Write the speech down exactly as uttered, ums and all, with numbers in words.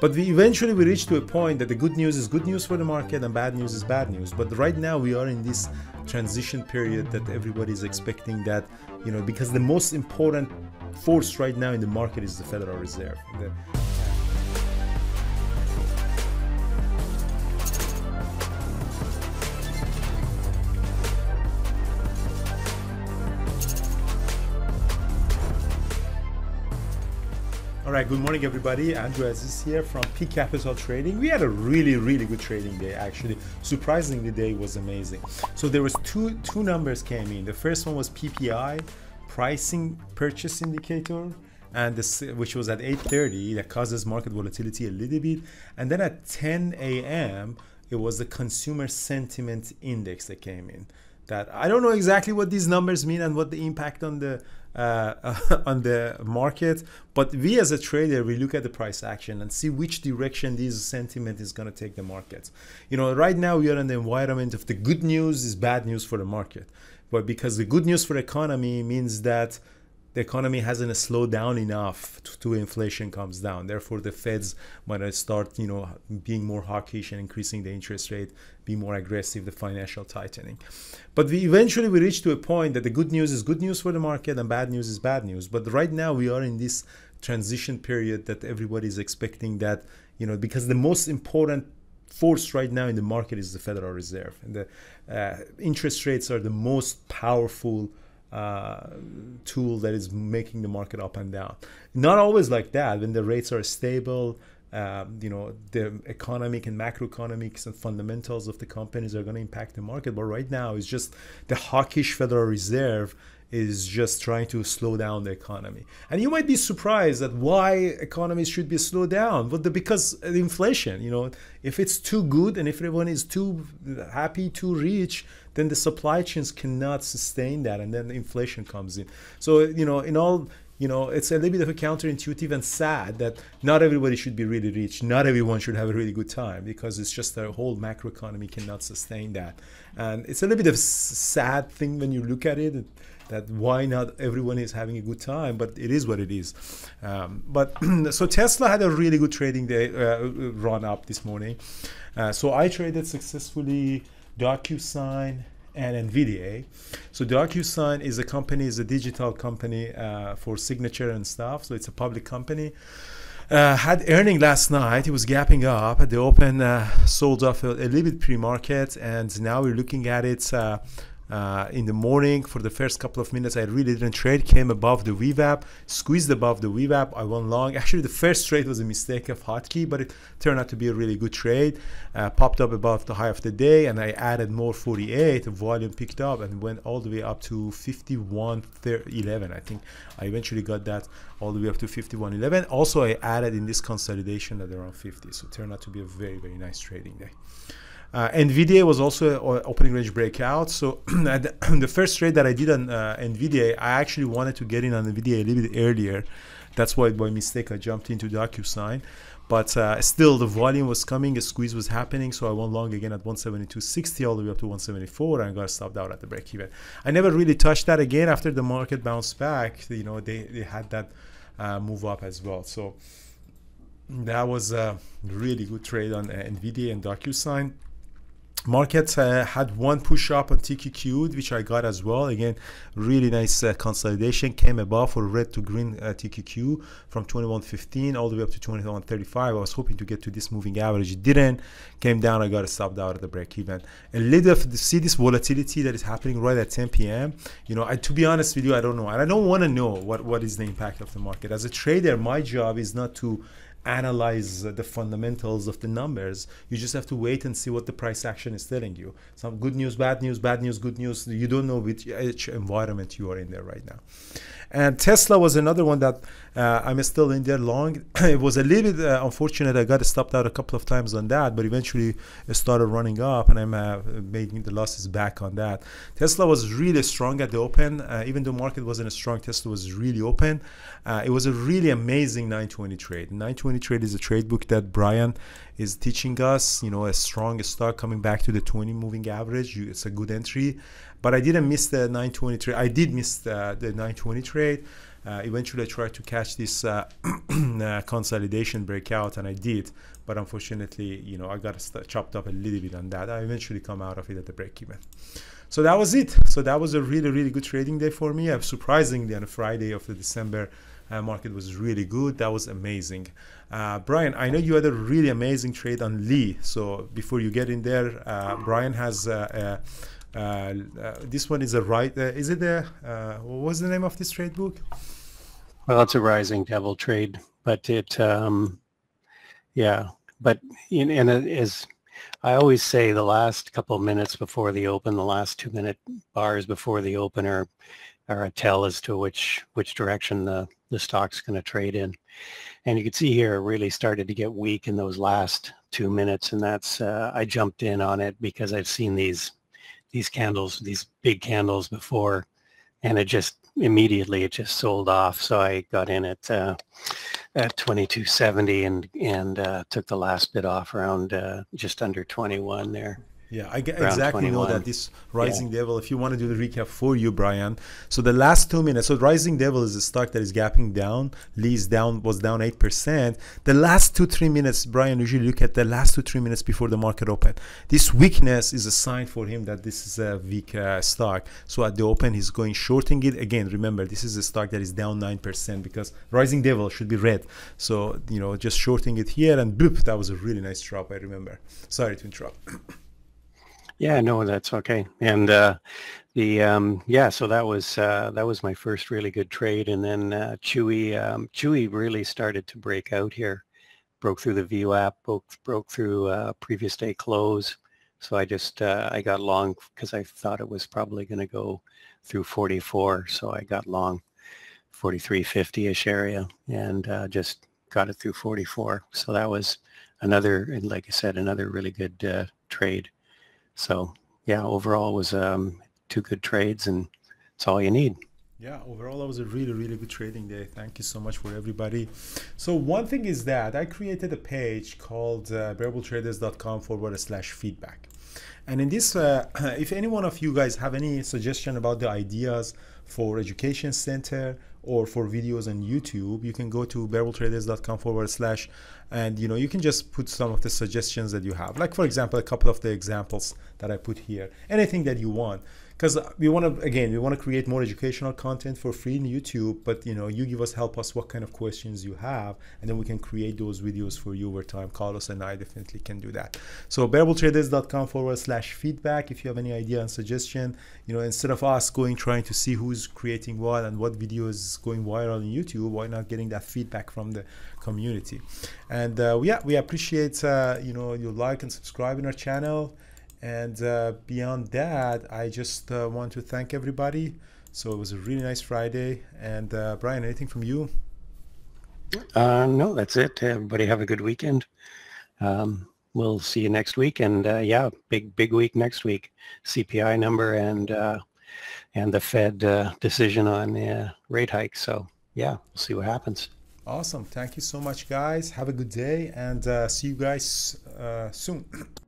But we eventually we reach to a point that the good news is good news for the market and bad news is bad news. But right now we are in this transition period that everybody is expecting that, you know, because the most important force right now in the market is the Federal Reserve. The All right, good morning everybody. Andrew Aziz here from Peak Capital Trading. We had a really, really good trading day actually. Surprisingly, the day was amazing. So there was two two numbers came in. The first one was P P I, pricing purchase indicator, and this, which was at eight thirty, that causes market volatility a little bit. And then at ten A M, it was the consumer sentiment index that came in. That I don't know exactly what these numbers mean and what the impact on the Uh, on the market, but we as a trader, we look at the price action and see which direction this sentiment is going to take the market. You know, right now we are in the environment of the good news is bad news for the market, but because the good news for the economy means that the economy hasn't slowed down enough to, to inflation comes down. Therefore, the Feds might start, you know, being more hawkish and increasing the interest rate, be more aggressive, the financial tightening. But we eventually we reach to a point that the good news is good news for the market and bad news is bad news. But right now we are in this transition period that everybody is expecting that, you know, because the most important force right now in the market is the Federal Reserve. And the uh, interest rates are the most powerful Uh, tool that is making the market up and down. Not always like that. When the rates are stable, um, you know, the economic and macroeconomics and fundamentals of the companies are going to impact the market. But right now, it's just the hawkish Federal Reserve is just trying to slow down the economy. And you might be surprised at why economies should be slowed down. But the, because of inflation, you know, if it's too good and if everyone is too happy, too rich, then the supply chains cannot sustain that. And then the inflation comes in. So, you know, in all, you know, it's a little bit of a counterintuitive and sad that not everybody should be really rich. Not everyone should have a really good time because it's just the whole macroeconomy cannot sustain that. And it's a little bit of a sad thing when you look at it, that why not everyone is having a good time, but it is what it is. Um, but so Tesla had a really good trading day uh, run up this morning. Uh, so I traded successfully DocuSign and NVIDIA. So DocuSign is a company, is a digital company uh, for signature and stuff. So it's a public company. Uh, had earning last night. It was gapping up at the open, uh, sold off a, a little bit pre-market, and now we're looking at it uh, uh, in the morning. For the first couple of minutes, I really didn't trade. Came above the V WAP, squeezed above the V WAP. I went long. Actually, the first trade was a mistake of hotkey, but it turned out to be a really good trade. Uh, popped up above the high of the day, and I added more forty-eight. The volume picked up and went all the way up to fifty-one eleven. I think I eventually got that all the way up to fifty-one eleven. Also, I added in this consolidation at around fifty, so it turned out to be a very, very nice trading day. Uh, NVIDIA was also an opening range breakout. So the first trade that I did on uh, NVIDIA, I actually wanted to get in on NVIDIA a little bit earlier. That's why by mistake I jumped into DocuSign. But uh, still, the volume was coming, a squeeze was happening, so I went long again at one seventy-two sixty all the way up to one seventy-four, and I got stopped out at the break even. I never really touched that again after the market bounced back. You know, they, they had that uh, move up as well. So that was a really good trade on uh, NVIDIA and DocuSign. Market uh, had one push up on T Q Q, which I got as well. Again, really nice uh, consolidation. Came above for red to green uh, T Q Q from twenty-one fifteen all the way up to twenty-one thirty-five. I was hoping to get to this moving average. It didn't. Came down. I got stopped out at the break even. A little of the, see this volatility that is happening right at ten P M You know, I, to be honest with you, I don't know, and I don't want to know what what is the impact of the market. As a trader, my job is not to analyze the fundamentals of the numbers. You just have to wait and see what the price action is telling you. Some good news, bad news, bad news, good news. You don't know which, which environment you are in there right now. And Tesla was another one that uh, I'm still in there long. It was a little bit uh, unfortunate. I got stopped out a couple of times on that, but eventually it started running up, and I'm uh, making the losses back on that. Tesla was really strong at the open. Uh, even though market wasn't strong, Tesla was really open. Uh, it was a really amazing nine twenty trade. nine twenty trade is a trade book that Brian is teaching us. You know, a strong stock coming back to the twenty moving average. You, it's a good entry. But I didn't miss the nine twenty trade. I did miss the, the nine twenty trade. Uh, eventually I tried to catch this uh, uh, consolidation breakout, and I did, but unfortunately, you know, I got chopped up a little bit on that. I eventually come out of it at the break even. So that was it. So that was a really, really good trading day for me. Uh, surprisingly, on a Friday of the December, Uh, market was really good. That was amazing. uh, Brian, I know you had a really amazing trade on Li. So before you get in there, uh, Brian has uh, uh, uh, uh, this one is a right uh, is it a uh, what was the name of this trade book? Well, it's a rising devil trade, but it um, yeah, but in and as I always say, the last couple of minutes before the open, the last two minute bars before the open are are a tell as to which which direction the the stock's going to trade in. And you can see here it really started to get weak in those last two minutes. And that's, uh, I jumped in on it because I've seen these, these candles, these big candles before, and it just immediately, it just sold off. So I got in at, uh, at twenty-two seventy and, and uh, took the last bit off around uh, just under twenty-one there. Yeah, I get exactly know that this Rising yeah. Devil, if you want to do the recap for you, Brian. So the last two minutes, so Rising Devil is a stock that is gapping down. Lee's down, was down eight percent. The last two, three minutes, Brian usually look at the last two, three minutes before the market open. This weakness is a sign for him that this is a weak uh, stock. So at the open, he's going shorting it. Again, remember, this is a stock that is down nine percent because Rising Devil should be red. So, you know, just shorting it here and boop, that was a really nice drop, I remember. Sorry to interrupt. Yeah, no, that's okay. And uh, the um, yeah, so that was uh, that was my first really good trade. And then uh, Chewy um, Chewy really started to break out here, broke through the V WAP, broke broke through uh, previous day close. So I just uh, I got long because I thought it was probably going to go through forty-four. So I got long forty-three fifty-ish area and uh, just got it through forty-four. So that was another, and like I said, another really good uh, trade. So yeah, overall it was um, two good trades, and it's all you need. Yeah, overall that was a really, really good trading day. Thank you so much for everybody. So one thing is that I created a page called uh, bearbulltraders.com forward slash feedback. And in this, uh, if any one of you guys have any suggestion about the ideas for education center or for videos on YouTube, you can go to bearbulltraders.com forward slash and you know you can just put some of the suggestions that you have. Like for example, a couple of the examples that I put here. Anything that you want, because we want to again we want to create more educational content for free in YouTube. But you know you give us help us what kind of questions you have, and then we can create those videos for you over time. Carlos and I definitely can do that. So bearbulltraders.com forward slash feedback. If you have any idea and suggestion, you know instead of us going trying to see who's creating what and what videos going viral on YouTube, why not getting that feedback from the community? And uh, we, we appreciate uh, you know your like and subscribe in our channel. And uh, beyond that, I just uh, want to thank everybody. So it was a really nice Friday. And uh, Brian, anything from you? Uh, no, that's it. Everybody have a good weekend. Um, we'll see you next week. And uh, yeah, big big week next week. C P I number and. Uh, and the Fed uh, decision on the uh, rate hike. So yeah, we'll see what happens. Awesome. Thank you so much, guys. Have a good day, and uh, see you guys uh, soon.